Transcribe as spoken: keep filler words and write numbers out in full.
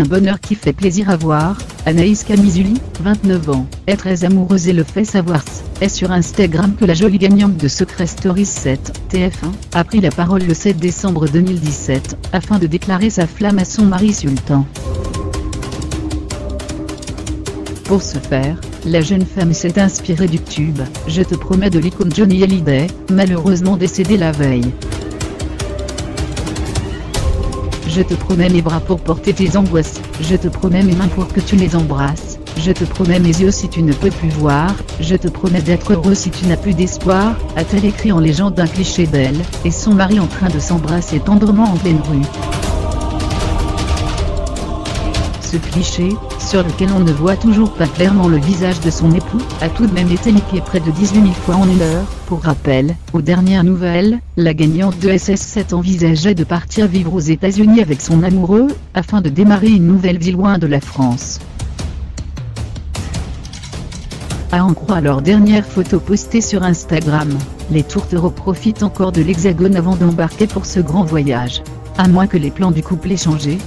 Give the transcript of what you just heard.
Un bonheur qui fait plaisir à voir. Anaïs Camizuli, vingt-neuf ans, est très amoureuse et le fait savoir. Est sur Instagram que la jolie gagnante de Secret Story sept, T F un, a pris la parole le sept décembre deux mille dix-sept, afin de déclarer sa flamme à son mari Sultan. Pour ce faire, la jeune femme s'est inspirée du tube « Je te promets » de l'icône Johnny Hallyday, malheureusement décédé la veille. Je te promets mes bras pour porter tes angoisses, je te promets mes mains pour que tu les embrasses, je te promets mes yeux si tu ne peux plus voir, je te promets d'être heureux si tu n'as plus d'espoir, a-t-elle écrit en légende d'un cliché d'elle et son mari en train de s'embrasser tendrement en pleine rue. Ce cliché, sur lequel on ne voit toujours pas clairement le visage de son époux, a tout de même été niqué près de dix-huit mille fois en une heure. Pour rappel, aux dernières nouvelles, la gagnante de S S sept envisageait de partir vivre aux États-Unis avec son amoureux, afin de démarrer une nouvelle vie loin de la France. À en croire leur dernière photo postée sur Instagram, les tourtereaux profitent encore de l'Hexagone avant d'embarquer pour ce grand voyage. À moins que les plans du couple aient changé,